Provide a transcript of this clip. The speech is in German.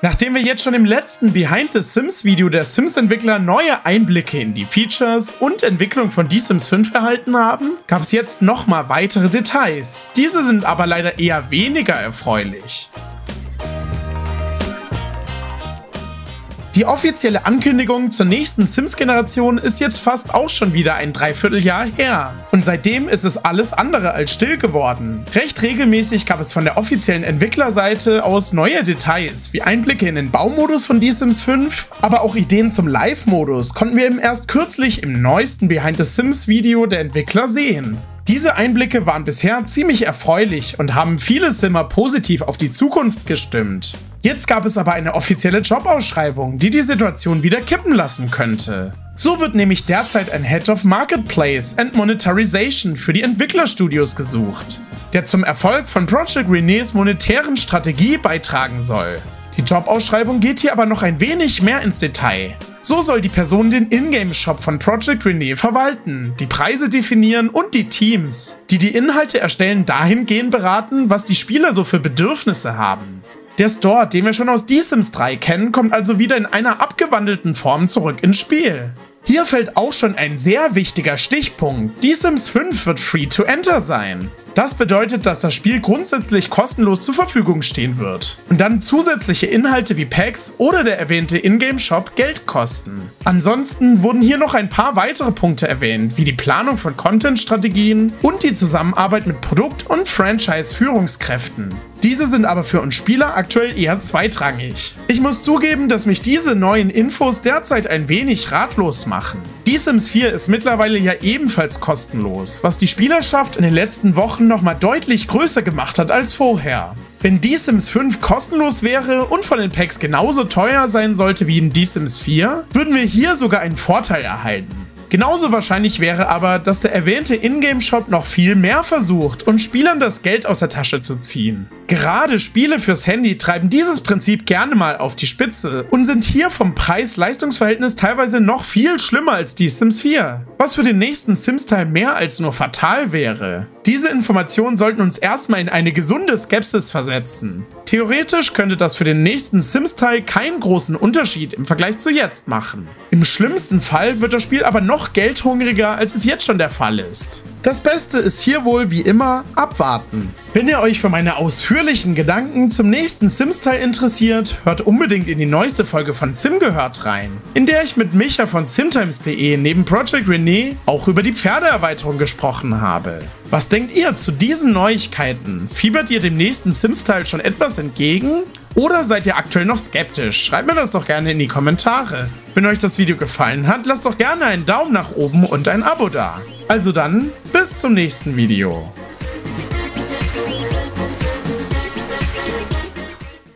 Nachdem wir jetzt schon im letzten Behind the Sims Video der Sims-Entwickler neue Einblicke in die Features und Entwicklung von Die Sims 5 erhalten haben, gab es jetzt nochmal weitere Details. Diese sind aber leider eher weniger erfreulich. Die offizielle Ankündigung zur nächsten Sims-Generation ist jetzt fast auch schon wieder ein Dreivierteljahr her. Und seitdem ist es alles andere als still geworden. Recht regelmäßig gab es von der offiziellen Entwicklerseite aus neue Details, wie Einblicke in den Baumodus von Die Sims 5, aber auch Ideen zum Live-Modus konnten wir eben erst kürzlich im neuesten Behind the Sims Video der Entwickler sehen. Diese Einblicke waren bisher ziemlich erfreulich und haben viele Simmer positiv auf die Zukunft gestimmt. Jetzt gab es aber eine offizielle Jobausschreibung, die die Situation wieder kippen lassen könnte. So wird nämlich derzeit ein Head of Marketplace and Monetarization für die Entwicklerstudios gesucht, der zum Erfolg von Project Renes monetären Strategie beitragen soll. Die Jobausschreibung geht hier aber noch ein wenig mehr ins Detail. So soll die Person den Ingame-Shop von Project Rene verwalten, die Preise definieren und die Teams, die die Inhalte erstellen, dahingehend beraten, was die Spieler so für Bedürfnisse haben. Der Store, den wir schon aus Die Sims 3 kennen, kommt also wieder in einer abgewandelten Form zurück ins Spiel. Hier fällt auch schon ein sehr wichtiger Stichpunkt: Die Sims 5 wird free to enter sein. Das bedeutet, dass das Spiel grundsätzlich kostenlos zur Verfügung stehen wird und dann zusätzliche Inhalte wie Packs oder der erwähnte Ingame-Shop Geld kosten. Ansonsten wurden hier noch ein paar weitere Punkte erwähnt, wie die Planung von Content-Strategien und die Zusammenarbeit mit Produkt- und Franchise-Führungskräften. Diese sind aber für uns Spieler aktuell eher zweitrangig. Ich muss zugeben, dass mich diese neuen Infos derzeit ein wenig ratlos machen. Die Sims 4 ist mittlerweile ja ebenfalls kostenlos, was die Spielerschaft in den letzten Wochen nochmal deutlich größer gemacht hat als vorher. Wenn Die Sims 5 kostenlos wäre und von den Packs genauso teuer sein sollte wie in Die Sims 4, würden wir hier sogar einen Vorteil erhalten. Genauso wahrscheinlich wäre aber, dass der erwähnte Ingame-Shop noch viel mehr versucht, um Spielern das Geld aus der Tasche zu ziehen. Gerade Spiele fürs Handy treiben dieses Prinzip gerne mal auf die Spitze und sind hier vom Preis-Leistungs-Verhältnis teilweise noch viel schlimmer als die Sims 4, was für den nächsten Sims-Teil mehr als nur fatal wäre. Diese Informationen sollten uns erstmal in eine gesunde Skepsis versetzen. Theoretisch könnte das für den nächsten Sims-Teil keinen großen Unterschied im Vergleich zu jetzt machen. Im schlimmsten Fall wird das Spiel aber noch geldhungriger, als es jetzt schon der Fall ist. Das Beste ist hier wohl wie immer abwarten. Wenn ihr euch für meine ausführlichen Gedanken zum nächsten Sims-Teil interessiert, hört unbedingt in die neueste Folge von Sim Gehört rein, in der ich mit Micha von SimTimes.de neben Project Rene auch über die Pferdeerweiterung gesprochen habe. Was denkt ihr zu diesen Neuigkeiten? Fiebert ihr dem nächsten Sims-Teil schon etwas entgegen? Oder seid ihr aktuell noch skeptisch? Schreibt mir das doch gerne in die Kommentare. Wenn euch das Video gefallen hat, lasst doch gerne einen Daumen nach oben und ein Abo da. Also dann, bis zum nächsten Video.